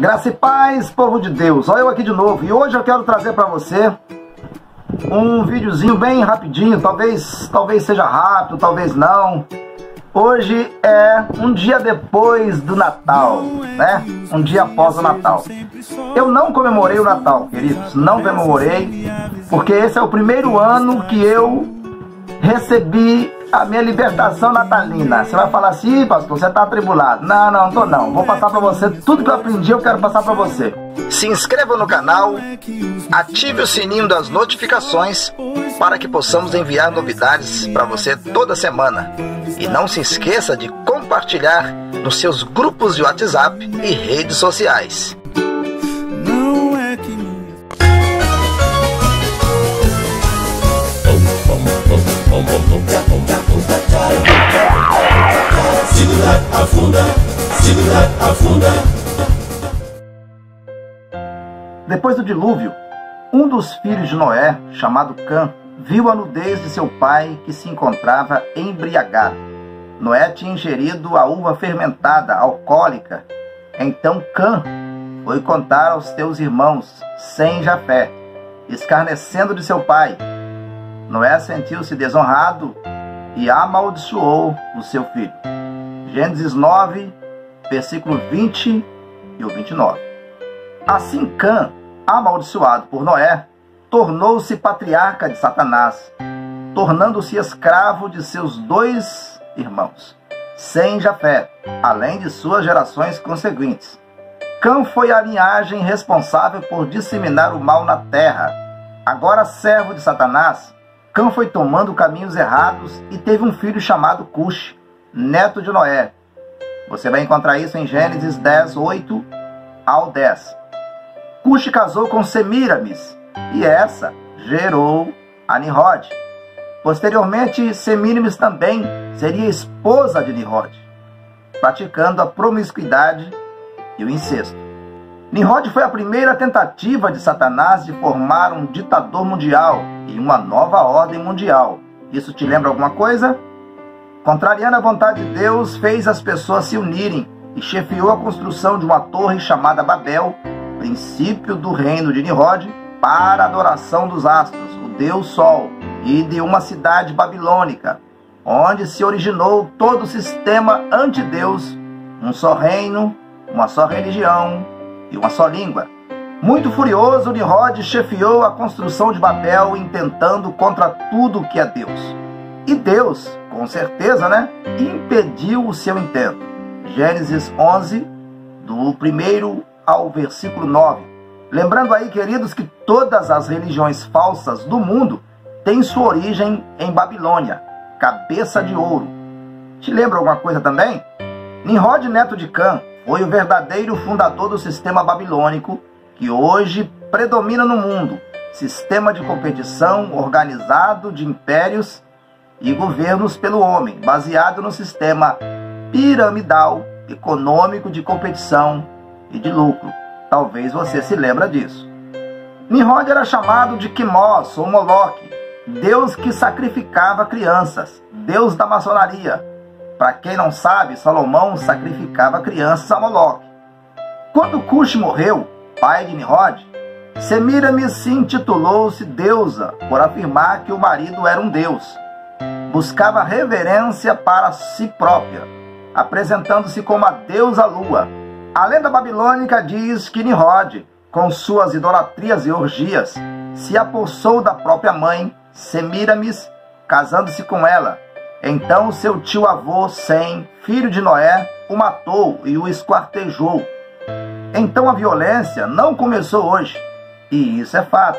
Graça e paz, povo de Deus. Olha eu aqui de novo. E hoje eu quero trazer para você um videozinho bem rapidinho. Talvez seja rápido, talvez não. Hoje é um dia depois do Natal, né? Um dia após o Natal. Eu não comemorei o Natal, queridos. Não comemorei, porque esse é o primeiro ano que eu recebi a minha libertação natalina. Você vai falar assim, pastor, você tá atribulado. Não, não tô não. Vou passar pra você tudo que eu aprendi, eu quero passar pra você. Se inscreva no canal, ative o sininho das notificações para que possamos enviar novidades pra você toda semana. E não se esqueça de compartilhar nos seus grupos de WhatsApp e redes sociais. Segura, afunda, segura, afunda. Depois do dilúvio, um dos filhos de Noé, chamado Cam, viu a nudez de seu pai, que se encontrava embriagado. Noé tinha ingerido a uva fermentada, alcoólica. Então Cam foi contar aos seus irmãos, Sem e Jafé, escarnecendo de seu pai. Noé sentiu-se desonrado e amaldiçoou o seu filho. Gênesis 9, versículo 20 e o 29. Assim Cam, amaldiçoado por Noé, tornou-se patriarca de Satanás, tornando-se escravo de seus dois irmãos, Sem e Jafé, além de suas gerações conseguintes. Cam foi a linhagem responsável por disseminar o mal na terra. Agora servo de Satanás, Cam foi tomando caminhos errados e teve um filho chamado Cush, neto de Noé. Você vai encontrar isso em Gênesis 10, 8 ao 10. Cush casou com Semíramis e essa gerou a Nimrod. Posteriormente, Semíramis também seria esposa de Nimrod, praticando a promiscuidade e o incesto. Nimrod foi a primeira tentativa de Satanás de formar um ditador mundial e uma nova ordem mundial. Isso te lembra alguma coisa? Contrariando a vontade de Deus, fez as pessoas se unirem e chefiou a construção de uma torre chamada Babel, princípio do reino de Nimrod, para a adoração dos astros, o Deus Sol, e de uma cidade babilônica, onde se originou todo o sistema anti-Deus, um só reino, uma só religião e uma só língua. Muito furioso, Nimrod chefiou a construção de Babel, intentando contra tudo que é Deus. E Deus, com certeza, né, impediu o seu intento. Gênesis 11, do 1 ao versículo 9. Lembrando aí, queridos, que todas as religiões falsas do mundo têm sua origem em Babilônia, cabeça de ouro. Te lembra alguma coisa também? Nimrod, neto de Cam, foi o verdadeiro fundador do sistema babilônico, que hoje predomina no mundo, sistema de competição organizado de impérios e governos pelo homem, baseado no sistema piramidal, econômico de competição e de lucro. Talvez você se lembre disso. Nimrod era chamado de Quimós ou Moloque, Deus que sacrificava crianças, Deus da maçonaria. Para quem não sabe, Salomão sacrificava crianças a Moloque. Quando Cush morreu, pai de Nimrod, Semíramis intitulou-se deusa por afirmar que o marido era um deus. Buscava reverência para si própria, apresentando-se como a deusa lua. A lenda babilônica diz que Nimrod, com suas idolatrias e orgias, se apossou da própria mãe, Semíramis, casando-se com ela. Então seu tio-avô, Sem, filho de Noé, o matou e o esquartejou. Então a violência não começou hoje, e isso é fato.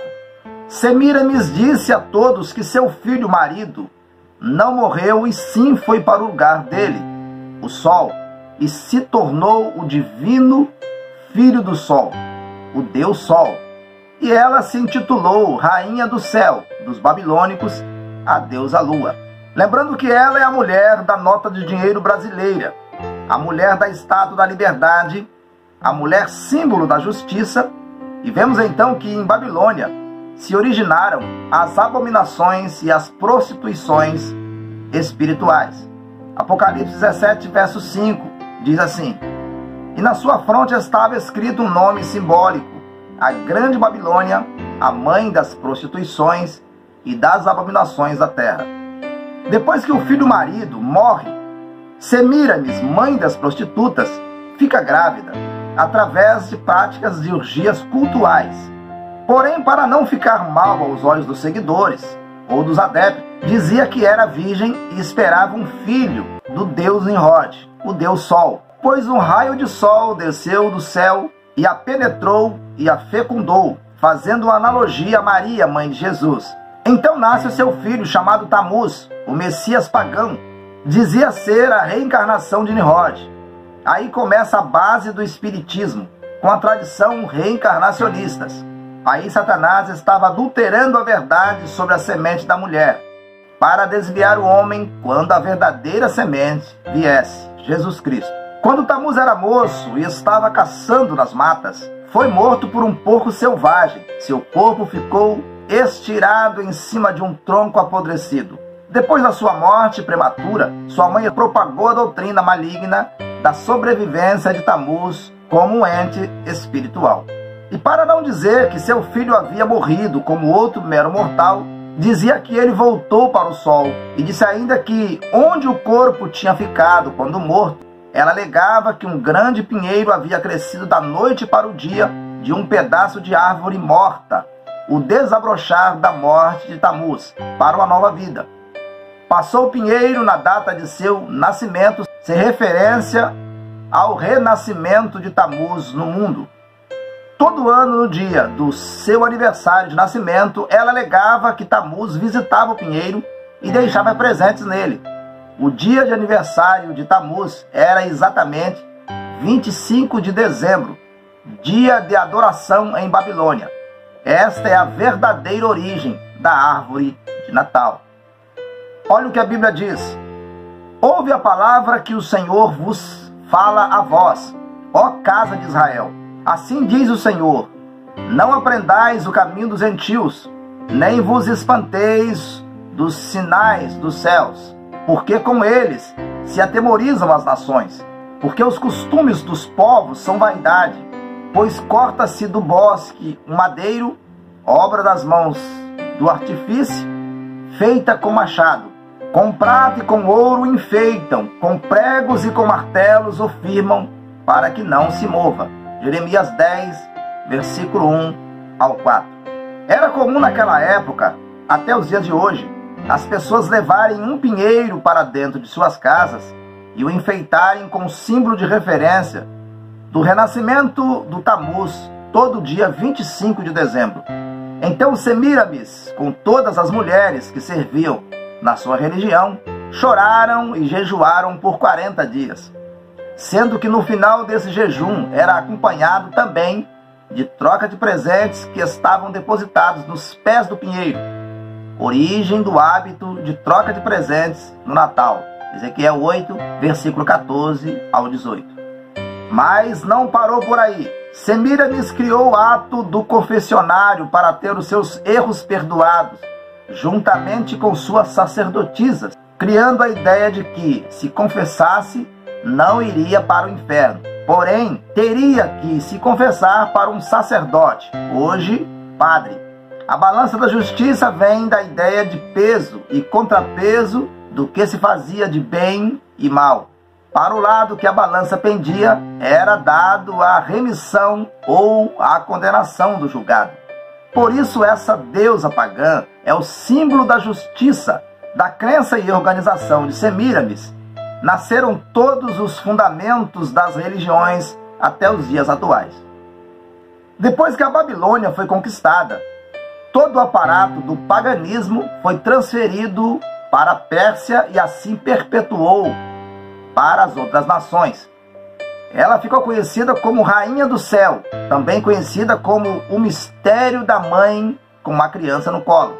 Semíramis disse a todos que seu filho marido não morreu e sim foi para o lugar dele, o sol, e se tornou o divino filho do sol, o Deus Sol. E ela se intitulou Rainha do Céu, dos babilônicos, a deusa Lua. Lembrando que ela é a mulher da nota de dinheiro brasileira, a mulher da estátua da liberdade, a mulher símbolo da justiça, e vemos então que em Babilônia se originaram as abominações e as prostituições espirituais. Apocalipse 17, verso 5, diz assim: e na sua fronte estava escrito um nome simbólico, a Grande Babilônia, a mãe das prostituições e das abominações da terra. Depois que o filho do marido morre, Semíramis, mãe das prostitutas, fica grávida, através de práticas de orgias cultuais. Porém, para não ficar mal aos olhos dos seguidores ou dos adeptos, dizia que era virgem e esperava um filho do deus Nimrod, o deus Sol, pois um raio de sol desceu do céu e a penetrou e a fecundou, fazendo uma analogia a Maria, mãe de Jesus. Então nasce o seu filho, chamado Tamuz, o Messias pagão. Dizia ser a reencarnação de Nimrod. Aí começa a base do espiritismo, com a tradição reencarnacionistas. Aí Satanás estava adulterando a verdade sobre a semente da mulher, para desviar o homem quando a verdadeira semente viesse, Jesus Cristo. Quando Tamuz era moço e estava caçando nas matas, foi morto por um porco selvagem. Seu corpo ficou estirado em cima de um tronco apodrecido. Depois da sua morte prematura, sua mãe propagou a doutrina maligna da sobrevivência de Tamuz como um ente espiritual. E para não dizer que seu filho havia morrido como outro mero mortal, dizia que ele voltou para o sol e disse ainda que onde o corpo tinha ficado quando morto, ela alegava que um grande pinheiro havia crescido da noite para o dia de um pedaço de árvore morta, o desabrochar da morte de Tamuz para uma nova vida. Passou o pinheiro na data de seu nascimento, sem referência ao renascimento de Tamuz no mundo. Todo ano, no dia do seu aniversário de nascimento, ela alegava que Tamuz visitava o pinheiro e deixava presentes nele. O dia de aniversário de Tamuz era exatamente 25 de dezembro, dia de adoração em Babilônia. Esta é a verdadeira origem da árvore de Natal. Olha o que a Bíblia diz. Ouve a palavra que o Senhor vos fala a vós, ó casa de Israel. Assim diz o Senhor, não aprendais o caminho dos gentios, nem vos espanteis dos sinais dos céus, porque com eles se atemorizam as nações, porque os costumes dos povos são vaidade, pois corta-se do bosque um madeiro, obra das mãos do artifício, feita com machado. Com prata e com ouro enfeitam, com pregos e com martelos o firmam, para que não se mova. Jeremias 10, versículo 1 ao 4. Era comum naquela época, até os dias de hoje, as pessoas levarem um pinheiro para dentro de suas casas e o enfeitarem com o símbolo de referência do renascimento do Tamuz, todo dia 25 de dezembro. Então Semíramis, com todas as mulheres que serviam na sua religião, choraram e jejuaram por 40 dias, sendo que no final desse jejum era acompanhado também de troca de presentes que estavam depositados nos pés do pinheiro, origem do hábito de troca de presentes no Natal, Ezequiel 8, versículo 14 ao 18. Mas não parou por aí. Semíramis criou o ato do confessionário para ter os seus erros perdoados, juntamente com suas sacerdotisas, criando a ideia de que, se confessasse, não iria para o inferno. Porém, teria que se confessar para um sacerdote, hoje padre. A balança da justiça vem da ideia de peso e contrapeso do que se fazia de bem e mal. Para o lado que a balança pendia, era dado a remissão ou a condenação do julgado. Por isso, essa deusa pagã é o símbolo da justiça, da crença e organização de Semíramis. Nasceram todos os fundamentos das religiões até os dias atuais. Depois que a Babilônia foi conquistada, todo o aparato do paganismo foi transferido para a Pérsia e assim perpetuou para as outras nações. Ela ficou conhecida como Rainha do Céu, também conhecida como o mistério da mãe com uma criança no colo.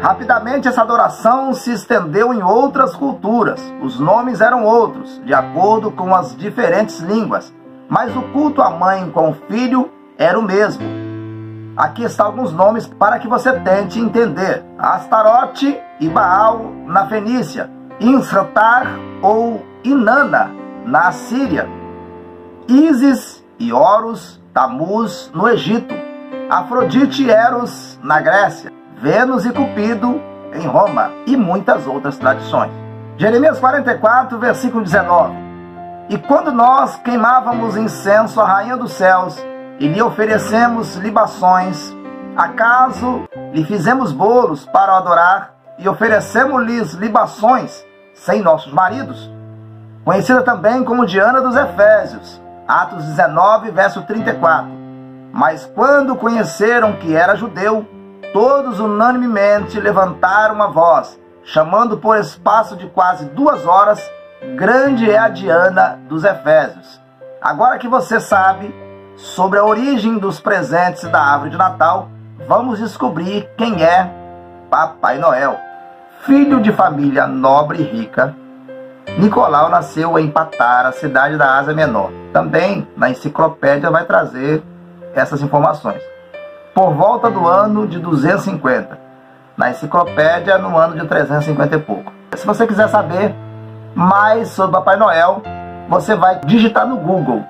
Rapidamente essa adoração se estendeu em outras culturas. Os nomes eram outros, de acordo com as diferentes línguas, mas o culto à mãe com o filho era o mesmo. Aqui estão alguns nomes para que você tente entender. Astarote e Baal na Fenícia, Inshatar ou Inanna na Assíria, Isis e Horus, Tamuz no Egito, Afrodite e Eros na Grécia, Vênus e Cupido em Roma e muitas outras tradições. Jeremias 44, versículo 19. E quando nós queimávamos incenso à rainha dos céus e lhe oferecemos libações, acaso lhe fizemos bolos para o adorar e oferecemos-lhes libações sem nossos maridos? Conhecida também como Diana dos Efésios, Atos 19, verso 34. Mas quando conheceram que era judeu, todos unanimemente levantaram uma voz, chamando por espaço de quase 2 horas, grande é a Diana dos Efésios. Agora que você sabe sobre a origem dos presentes da árvore de Natal, vamos descobrir quem é Papai Noel. Filho de família nobre e rica, Nicolau nasceu em Patara, cidade da Ásia Menor. Também na enciclopédia vai trazer essas informações. Por volta do ano de 250. Na enciclopédia, no ano de 350 e pouco. Se você quiser saber mais sobre Papai Noel, você vai digitar no Google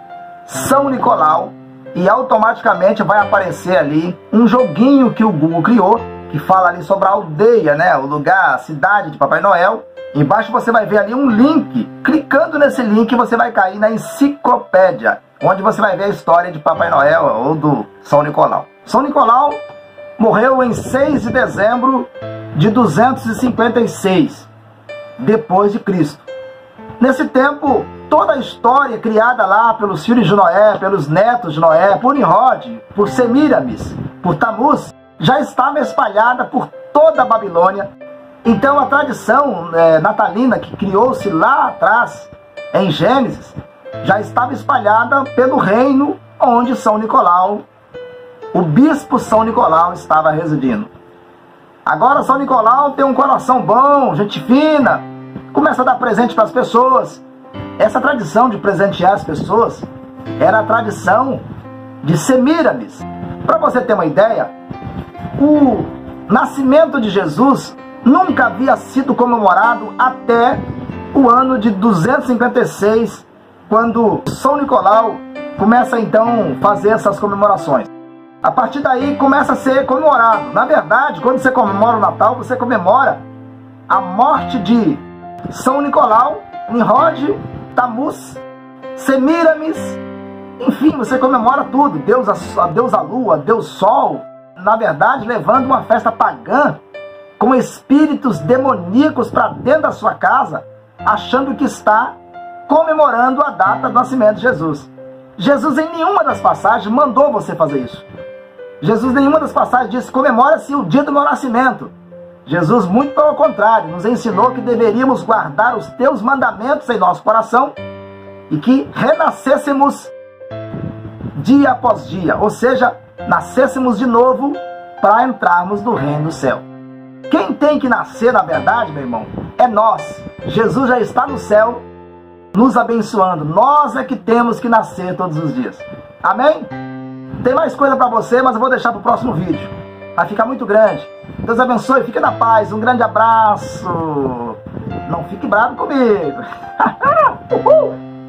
São Nicolau e automaticamente vai aparecer ali um joguinho que o Google criou, que fala ali sobre a aldeia, né? O lugar, a cidade de Papai Noel. Embaixo você vai ver ali um link. Clicando nesse link você vai cair na enciclopédia, onde você vai ver a história de Papai Noel ou do São Nicolau. São Nicolau morreu em 6 de dezembro de 256 depois de Cristo. Nesse tempo, toda a história criada lá pelos filhos de Noé, pelos netos de Noé, por Nimrod, por Semíramis, por Tamuz, já estava espalhada por toda a Babilônia. Então a tradição natalina que criou-se lá atrás, em Gênesis, já estava espalhada pelo reino onde São Nicolau, o bispo São Nicolau, estava residindo. Agora São Nicolau tem um coração bom, gente fina, começa a dar presente para as pessoas. Essa tradição de presentear as pessoas era a tradição de Semíramis. Para você ter uma ideia, o nascimento de Jesus nunca havia sido comemorado até o ano de 256, quando São Nicolau começa então a fazer essas comemorações. A partir daí começa a ser comemorado. Na verdade, quando você comemora o Natal, você comemora a morte de São Nicolau, Nimrod, Tamuz, Semíramis, enfim, você comemora tudo. Deus, a deusa Lua, Deus Sol. Na verdade, levando uma festa pagã com espíritos demoníacos para dentro da sua casa, achando que está comemorando a data do nascimento de Jesus. Jesus em nenhuma das passagens mandou você fazer isso. Jesus em nenhuma das passagens disse: comemora-se o dia do meu nascimento. Jesus, muito pelo contrário, nos ensinou que deveríamos guardar os teus mandamentos em nosso coração e que renascêssemos dia após dia, ou seja, nascêssemos de novo para entrarmos no reino do céu. Quem tem que nascer, na verdade, meu irmão, é nós. Jesus já está no céu nos abençoando. Nós é que temos que nascer todos os dias. Amém? Tem mais coisa para você, mas eu vou deixar para o próximo vídeo. Vai ficar muito grande. Deus abençoe, fique na paz. Um grande abraço. Não fique bravo comigo.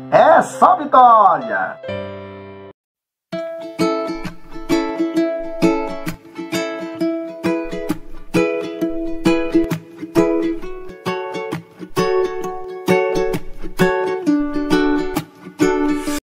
É só vitória.